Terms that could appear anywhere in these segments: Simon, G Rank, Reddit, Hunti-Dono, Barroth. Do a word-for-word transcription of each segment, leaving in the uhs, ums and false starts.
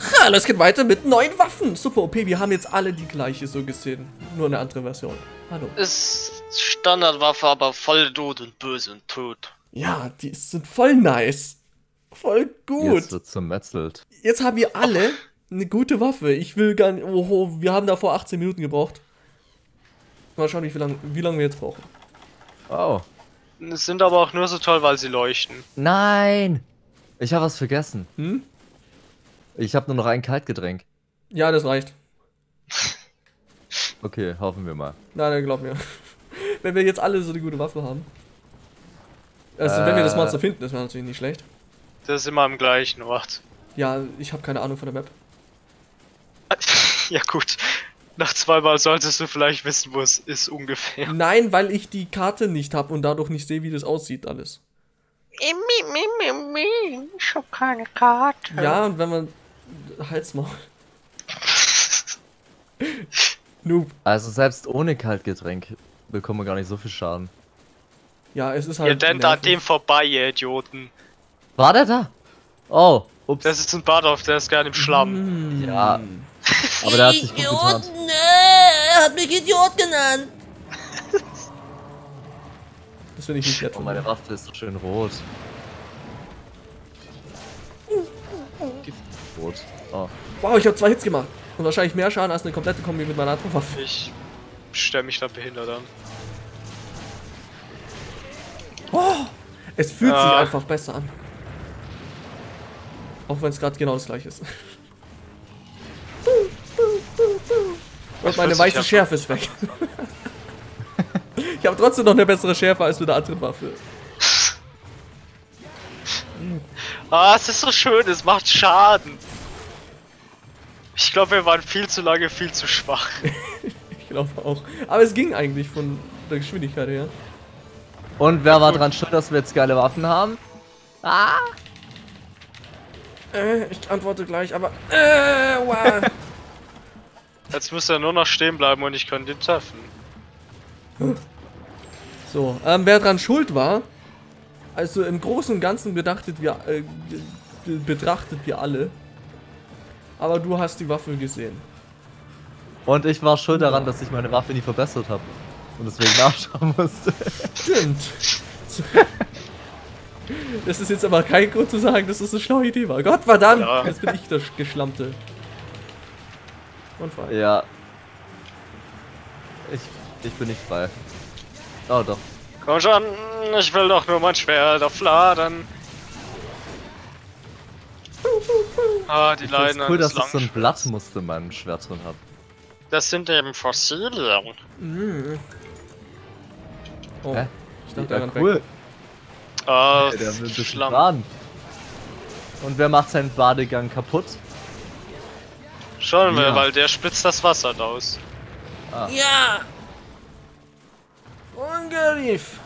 Ha, das geht weiter mit neuen Waffen. Super O P, wir haben jetzt alle die gleiche so gesehen. Nur eine andere Version. Hallo. Ist Standardwaffe, aber voll tot und böse und tot. Ja, die sind voll nice. Voll gut. Jetzt wird's zermetzelt. Jetzt haben wir alle eine gute Waffe. Ich will gar nicht... Oho, wir haben davor achtzehn Minuten gebraucht. Mal schauen, wie lange wie lang wir jetzt brauchen. Oh. Es sind aber auch nur so toll, weil sie leuchten. Nein! Ich habe was vergessen. Hm? Ich habe nur noch ein Kaltgetränk. Ja, das reicht. Okay, hoffen wir mal. Nein, nein, glaub mir. Wenn wir jetzt alle so eine gute Waffe haben. Also, äh, wenn wir das Monster finden, das wäre natürlich nicht schlecht. Das ist immer am gleichen Ort. Ja, ich habe keine Ahnung von der Map. Ja, gut. Nach zweimal solltest du vielleicht wissen, wo es ist ungefähr. Nein, weil ich die Karte nicht habe und dadurch nicht sehe, wie das aussieht alles. Ich hab keine Karte. Ja, und wenn man... Halt's mal. Noob. Also selbst ohne Kaltgetränk bekommen wir gar nicht so viel Schaden. Ja, es ist halt... Ihr denkt an dem vorbei, ihr Idioten. War der da? Oh, ups. Das ist ein Barroth, der ist gerade im Schlamm. Mm. Ja. Aber der hat sich gut getan. Idioten, er hat mich Idiot genannt. Das finde ich nicht nett. Oh, meine Waffe ist so schön rot. Giftrot. Oh. Wow, ich habe zwei Hits gemacht. Und wahrscheinlich mehr Schaden als eine komplette Kombi mit meiner anderen Waffe. Ich stelle mich da behindert an. Oh, es fühlt ah. sich einfach besser an. Auch wenn es gerade genau das gleiche ist. Und meine weiße Schärfe ist weg. Ich habe trotzdem noch eine bessere Schärfe als mit der anderen Waffe. Ah, es ist so schön, es macht Schaden. Ich glaube, wir waren viel zu lange viel zu schwach. Ich glaube auch. Aber es ging eigentlich von der Geschwindigkeit her. Und wer war dran schuld, dass wir jetzt geile Waffen haben? Ah! Äh, ich antworte gleich, aber... Äh, wow. Jetzt müsst ihr nur noch stehen bleiben und ich kann den treffen. So, ähm, wer dran schuld war, also im Großen und Ganzen bedachtet wir, äh, betrachtet wir alle, aber du hast die Waffe gesehen. Und ich war schuld daran, dass ich meine Waffe nie verbessert habe und deswegen nachschauen musste. Stimmt. Das ist jetzt aber kein Grund zu sagen, dass das eine schlaue Idee war. Gott verdammt, ja. Jetzt bin ich der Geschlammte. Und frei. Ja. Ich... Ich bin nicht frei. Oh doch. Komm schon, ich will doch nur mein Schwert aufladen. Ah, die Leinen. Cool, dass ich so ein Blattmuster in meinem Schwert drin habe. Das sind eben Fossilien. Mhm. Oh, hä? Ich dachte, ja, cool. Ah, hey, der will ein bisschen baden. Und wer macht seinen Badegang kaputt? Schauen wir, ja. Weil der spitzt das Wasser aus. Ah. Ja! Ungerief!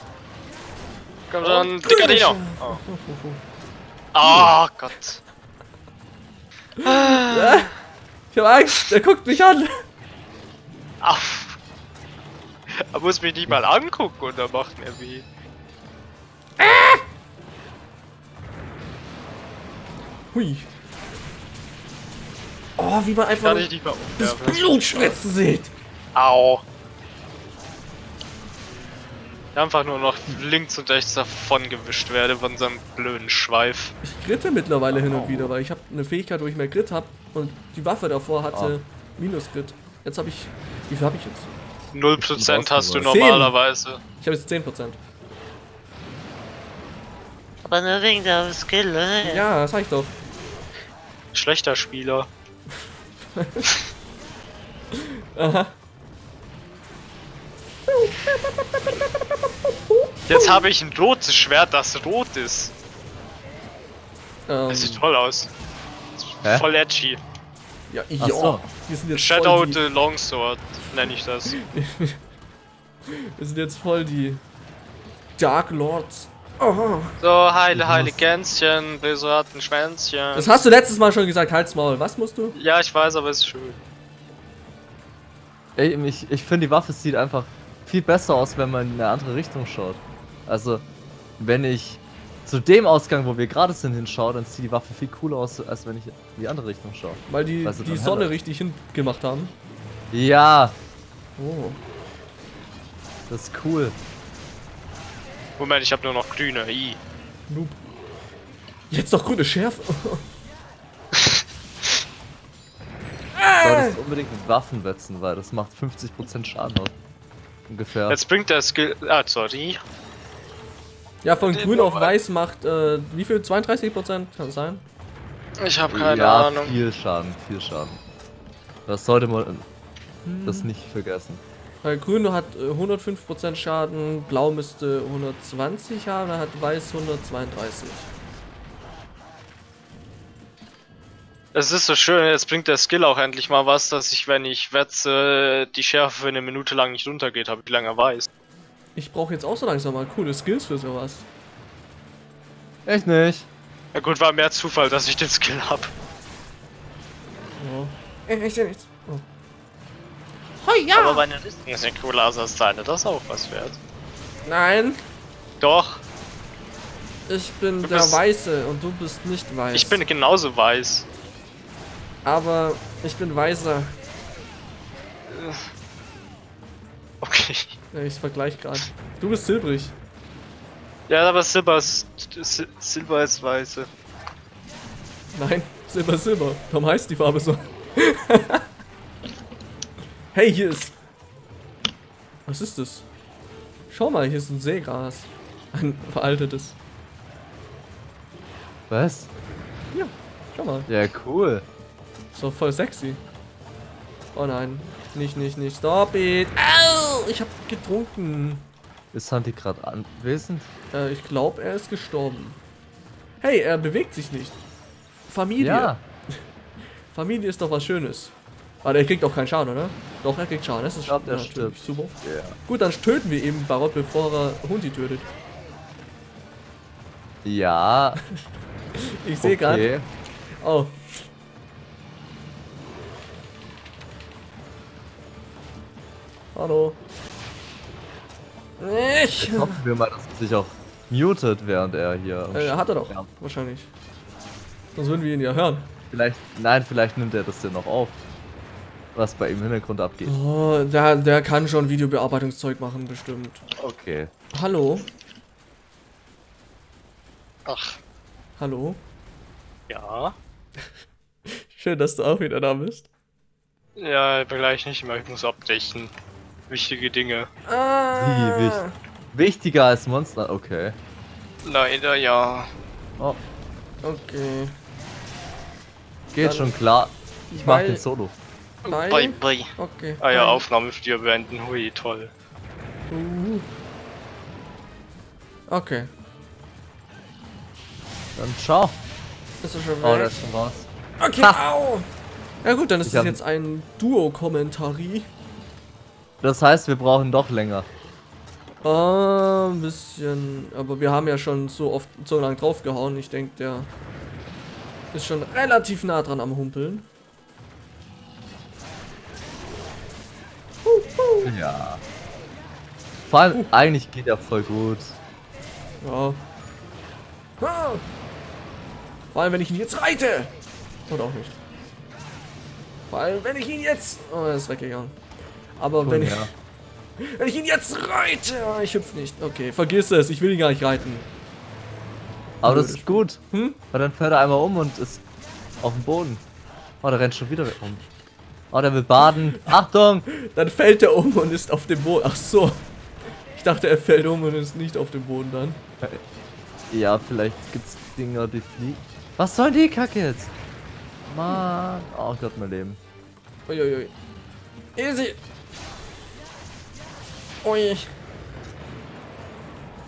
Komm schon, dicker Dino! Oh. Oh Gott! Ja, ich hab Angst, der guckt mich an! Ach. Er muss mich nicht mal angucken und er macht mir weh. Ah. Hui! Oh, wie man einfach das Blut spritzen sieht! Au! Einfach nur noch links und rechts davon gewischt werde von so einem blöden Schweif. Ich gritte mittlerweile oh. hin und wieder, weil ich habe eine Fähigkeit, wo ich mehr Grit habe und die Waffe davor hatte oh. minus Grit. Jetzt habe ich, wie viel habe ich jetzt? null Prozent hast du normalerweise. Ich habe jetzt zehn Prozent. Aber nur wegen der Skill, ne? Ja, das habe ich doch. Schlechter Spieler. Aha. Jetzt habe ich ein rotes Schwert, das rot ist. Ähm. Das sieht toll aus. Hä? Voll edgy. Ja, ich so. Shadow the Longsword nenne ich das. Wir sind jetzt voll die Dark Lords. Oh. So, heile, heile Gänschen, böse Rattenschwänzchen. Das hast du letztes Mal schon gesagt, halt's Maul. Was musst du? Ja, ich weiß, aber es ist schön. Ey, ich, ich finde, die Waffe sieht einfach viel besser aus, wenn man in eine andere Richtung schaut. Also, wenn ich zu dem Ausgang, wo wir gerade sind, hinschaue, dann sieht die Waffe viel cooler aus, als wenn ich in die andere Richtung schaue. Weil die, weißt du, die Sonne heller richtig hingemacht haben? Ja. Oh. Das ist cool. Moment, ich habe nur noch grüne. I. Noob. Jetzt noch grüne Schärfe. Du solltest unbedingt mit Waffen wetzen, weil das macht fünfzig Prozent Schaden aus. Ungefähr. Jetzt bringt der Skill... Ah, sorry. Ja, von den grün auf weiß macht, äh, wie viel? zweiunddreißig Prozent? Kann das sein? Ich habe keine ja, Ahnung. viel Schaden, viel Schaden. Das sollte man hm. das nicht vergessen. Weil grün hat hundertfünf Prozent Schaden, blau müsste hundertzwanzig haben, dann hat weiß hundertzweiunddreißig. Es ist so schön, jetzt bringt der Skill auch endlich mal was, dass ich, wenn ich wetze, die Schärfe für eine Minute lang nicht runtergeht, habe ich lange weiß. Ich brauche jetzt auch so langsam mal coole Skills für sowas. Echt nicht? Ja gut, war mehr Zufall, dass ich den Skill hab. Ja. Ich sehe nichts. Oh. Hoi, ja! Aber meine Rüstung ist ja cooler als deine, das ist auch was wert. Nein. Doch. Ich bin du der Weiße und du bist nicht weiß. Ich bin genauso weiß. Aber ich bin weiser. Okay. Ja, ich vergleich gerade. Du bist silbrig. Ja, aber Silber ist... Silber ist weiße. Nein, Silber ist Silber. Warum heißt die Farbe so? Hey, hier ist... Was ist das? Schau mal, hier ist ein Seegras. Ein veraltetes. Was? Ja, schau mal. Ja, cool. So voll sexy. Oh nein. Nicht, nicht, nicht. Stop it. Au! Ich hab getrunken. Ist Santi gerade anwesend? Äh, ich glaube, er ist gestorben. Hey, er bewegt sich nicht. Familie. Ja. Familie ist doch was Schönes. Aber er kriegt auch keinen Schaden, oder? Doch, er kriegt Schaden. Das ist ich glaub, der stirbt. Super. Yeah. Gut, dann töten wir eben Barroth, bevor er Hundi tötet. Ja. Ich sehe okay. gerade. Oh. Hallo. Ich hoffen wir mal, dass er sich auch mutet, während er hier... Äh, hat er doch, ja. wahrscheinlich. Sonst würden wir ihn ja hören. Vielleicht, nein, vielleicht nimmt er das denn noch auf, was bei ihm im Hintergrund abgeht. Oh, der, der kann schon Videobearbeitungszeug machen, bestimmt. Okay. Hallo? Ach. Hallo? Ja? Schön, dass du auch wieder da bist. Ja, ich vergleich nicht mehr, ich muss updaten. Wichtige Dinge. Ah. Wie wichtig? Wichtiger als Monster, okay. Leider ja. Oh. Okay. Geht dann schon klar. Ich mach den Solo. Bye. Bye, bye. Okay. Ah ja, Aufnahme für dir beenden. Hui, toll. Uh. Okay. Dann ciao. Bist du schon weg? Oh, das ist schon raus. Okay, ha. Au. Ja gut, dann ist es jetzt ein Duo-Kommentari. Das heißt, wir brauchen doch länger. Ah, ein bisschen. Aber wir haben ja schon so oft so lang draufgehauen. Ich denke, der ist schon relativ nah dran am Humpeln. Ja. Vor allem, uh. eigentlich geht er voll gut. Ja. Ah. Vor allem, wenn ich ihn jetzt reite. Oder auch nicht. Vor allem, wenn ich ihn jetzt... Oh, er ist weggegangen. Aber cool, wenn ich... Ja. Wenn ich ihn jetzt reite... Oh, ich hüpf nicht. Okay, vergiss es. Ich will ihn gar nicht reiten. Aber Blöde. das ist gut. Hm? Weil dann fährt er einmal um und ist auf dem Boden. Oh, der rennt schon wieder um. Oh, der will baden. Achtung! Dann fällt er um und ist auf dem Boden. Ach so. Ich dachte, er fällt um und ist nicht auf dem Boden dann. Ja, vielleicht gibt's Dinger, die fliegen. Was soll die Kacke jetzt? Mann. Oh Gott, mein Leben. Uiuiui. Easy. Ui.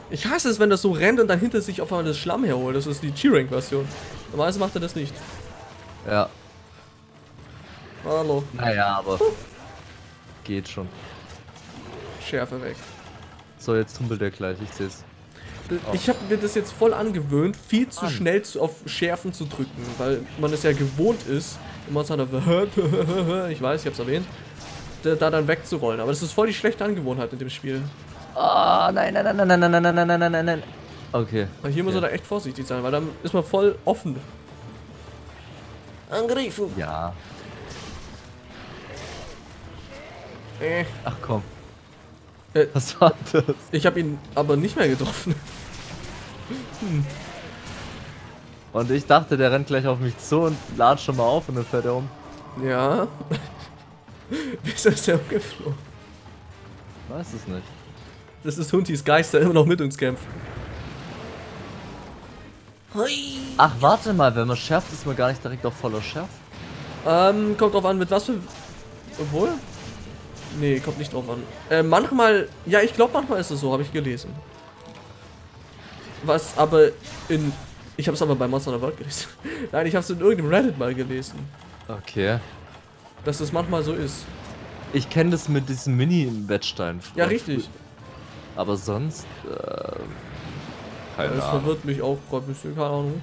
Ich hasse es, wenn das so rennt und dann hinter sich auf einmal das Schlamm herholt. Das ist die G Rank Version. Normalerweise macht er das nicht. Ja. Hallo. Naja, aber. Puh. Geht schon. Schärfe weg. So, jetzt humpelt der gleich. Ich seh's. Ich habe mir das jetzt voll angewöhnt, viel zu An. schnell zu, auf Schärfen zu drücken, weil man es ja gewohnt ist, immer so ich weiß, ich hab's erwähnt, da, da dann wegzurollen. Aber das ist voll die schlechte Angewohnheit in dem Spiel. Oh, nein, nein, nein, nein, nein, nein, nein, nein, nein, nein, nein, nein. Okay. Aber hier okay. muss man da echt vorsichtig sein, weil dann ist man voll offen. Angriffen! Ja. Äh. Ach komm. Äh, Was war das? Ich habe ihn aber nicht mehr getroffen. Hm. Und ich dachte, der rennt gleich auf mich zu und ladet schon mal auf und dann fährt er um. Ja. Wieso ist der umgeflogen? Weiß es nicht. Das ist Huntis Geist, der immer noch mit uns kämpft. Ach, warte mal, wenn man schärft, ist man gar nicht direkt auf voller Schärfe. Ähm, kommt drauf an, mit was für... Obwohl? Nee, kommt nicht drauf an. Äh, manchmal... Ja, ich glaube, manchmal ist es so, habe ich gelesen. Was aber in... Ich habe es aber bei Monster Hunter World gelesen. Nein, ich habe es in irgendeinem Reddit mal gelesen. Okay. Dass das manchmal so ist. Ich kenne das mit diesem Mini-Wettstein. Ja, richtig. Aber sonst... Äh... Keine das Ahnung. Verwirrt mich auch gerade ein bisschen, keine Ahnung.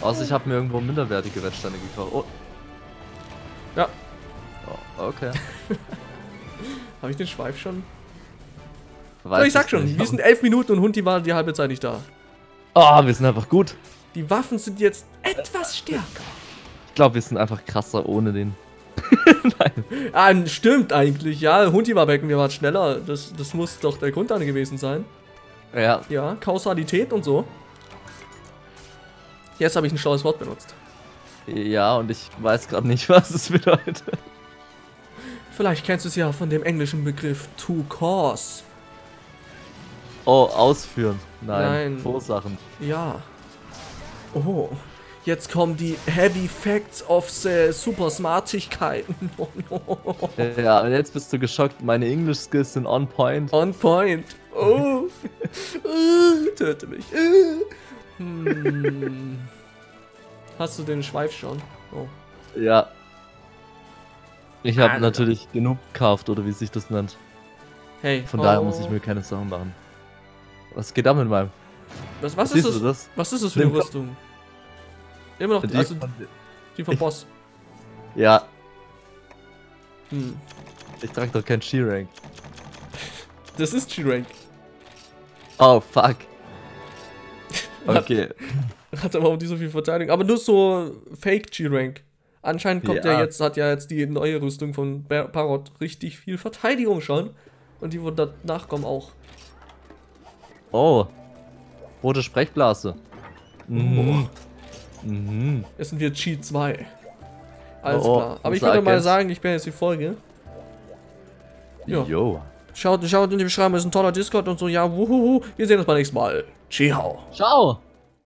Außer also ich habe mir irgendwo minderwertige Wettstände gekauft. Oh. Ja. Oh, okay. Habe ich den Schweif schon? Weiß ich sag schon, nicht. Wir sind elf Minuten und Hunti war die halbe Zeit nicht da. Oh, wir sind einfach gut. Die Waffen sind jetzt etwas stärker. Ich glaube, wir sind einfach krasser ohne den. Nein. Ah, stimmt eigentlich, ja. Hunti war weg und wir waren schneller. Das, das muss doch der Grund dann gewesen sein. Ja. Ja, Kausalität und so. Jetzt habe ich ein schlaues Wort benutzt. Ja, und ich weiß gerade nicht, was es bedeutet. Vielleicht kennst du es ja von dem englischen Begriff to cause. Oh, ausführen. Nein, Nein. Verursachen. Ja. Oh. Jetzt kommen die Heavy Facts of the Super Smartigkeiten. Ja, und jetzt bist du geschockt. Meine English Skills sind on point. On point. Oh. uh, töte mich. Uh. Hm. Hast du den Schweif schon? Oh. Ja. Ich habe natürlich genug gekauft, oder wie sich das nennt. Hey. Von oh. daher muss ich mir keine Sorgen machen. Was geht da mit meinem? Was, was, was ist das? das? Was ist das für den eine Rüstung? Immer noch die, also die vom Boss. Ja. Hm. Ich trage doch kein G Rank. Das ist G Rank. Oh fuck. Okay. Hat aber auch nicht so viel Verteidigung, aber nur so Fake G Rank. Anscheinend kommt ja. der jetzt, hat ja jetzt die neue Rüstung von Barroth richtig viel Verteidigung schon und die wurde danach kommen auch. Oh. Rote Sprechblase. Mm. Oh. Mhm. Jetzt sind wir G zwei. Alles oh, klar. Aber ich würde mal sagen, ich bin jetzt die Folge. Jo. Yo. Schaut, schaut in die Beschreibung, ist ein toller Discord und so. Ja, wuhuhu. Wir sehen uns beim nächsten Mal. Ciao. Ciao.